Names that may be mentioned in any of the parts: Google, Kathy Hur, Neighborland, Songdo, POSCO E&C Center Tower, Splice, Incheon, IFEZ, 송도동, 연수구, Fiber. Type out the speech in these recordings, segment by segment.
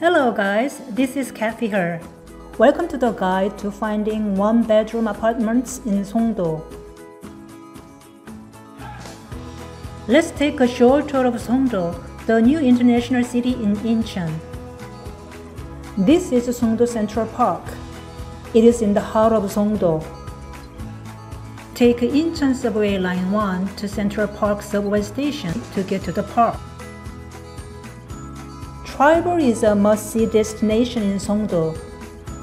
Hello guys, this is Kathy Hur. Welcome to the guide to finding one-bedroom apartments in Songdo. Let's take a short tour of Songdo, the new international city in Incheon. This is Songdo Central Park. It is in the heart of Songdo. Take Incheon Subway Line 1 to Central Park Subway Station to get to the park. Fiber is a must-see destination in Songdo.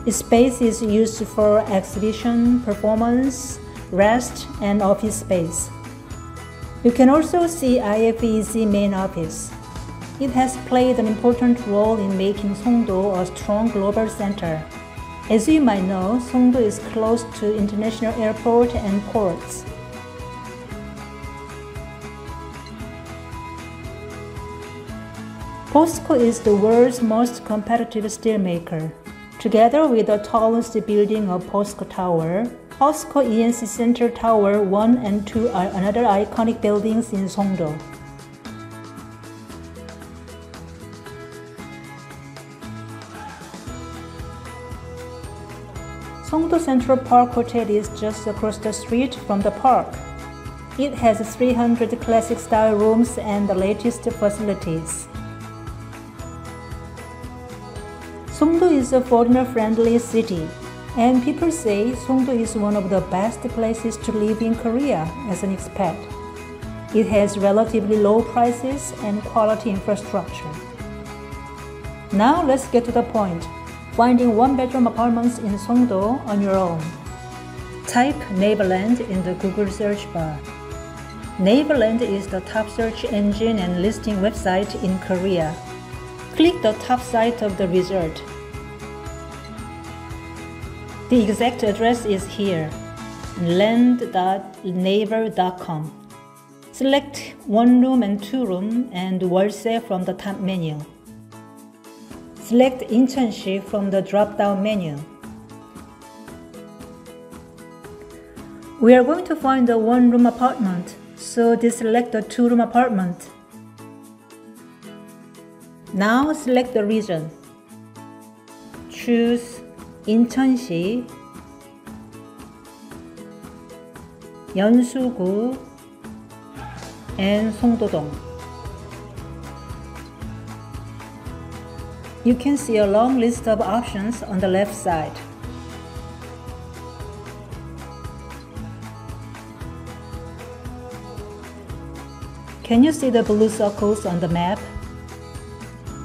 Its space is used for exhibition, performance, rest, and office space. You can also see IFEZ main office. It has played an important role in making Songdo a strong global center. As you might know, Songdo is close to international airport and ports. POSCO is the world's most competitive steelmaker. Together with the tallest building of POSCO Tower, POSCO E&C Center Tower 1 and 2 are another iconic buildings in Songdo. Songdo Central Park Hotel is just across the street from the park. It has 300 classic-style rooms and the latest facilities. Songdo is a foreigner-friendly city, and people say Songdo is one of the best places to live in Korea as an expat. It has relatively low prices and quality infrastructure. Now let's get to the point, finding one-bedroom apartments in Songdo on your own. Type Neighborland in the Google search bar. Neighborland is the top search engine and listing website in Korea. Click the top site of the result. The exact address is here, land.naver.com. Select one room and two room and 월세 from the top menu. Select Incheon시 from the drop-down menu. We are going to find a one-room apartment, so deselect the two-room apartment. Now select the region. Choose 인천시, 연수구, and 송도동. You can see a long list of options on the left side. Can you see the blue circles on the map?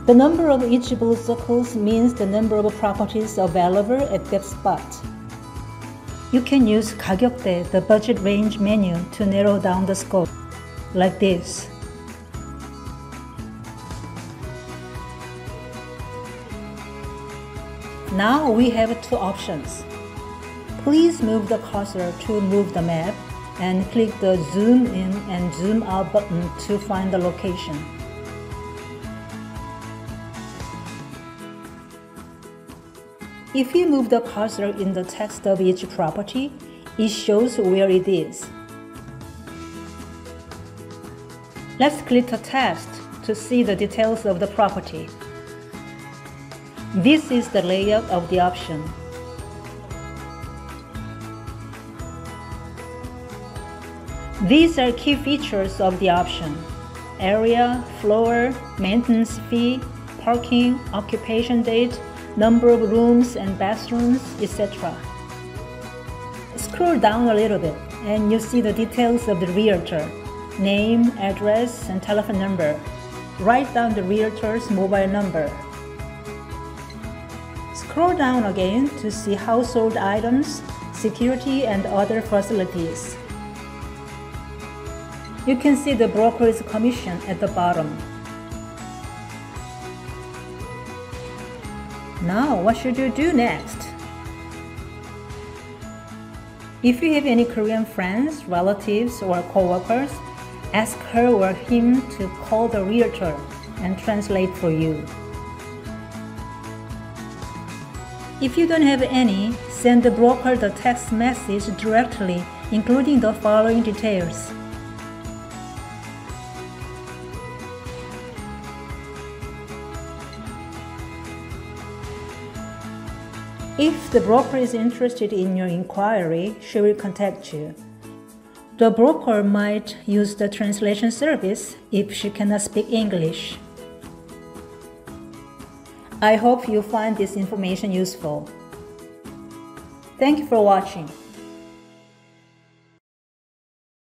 The number of each blue circles means the number of properties available at that spot. You can use 가격대, the budget range menu, to narrow down the scope, like this. Now we have two options. Please move the cursor to move the map and click the zoom in and zoom out button to find the location. If you move the cursor in the text of each property, it shows where it is. Let's click the text to see the details of the property. This is the layout of the option. These are key features of the option: area, floor, maintenance fee, parking, occupation date, number of rooms and bathrooms, etc. Scroll down a little bit and you see the details of the realtor: name, address, and telephone number. Write down the realtor's mobile number. Scroll down again to see household items, security, and other facilities. You can see the broker's commission at the bottom. Now, what should you do next? If you have any Korean friends, relatives, or co-workers, ask her or him to call the realtor and translate for you. If you don't have any, send the broker the text message directly, including the following details. If the broker is interested in your inquiry, she will contact you. The broker might use the translation service if she cannot speak English. I hope you find this information useful. Thank you for watching.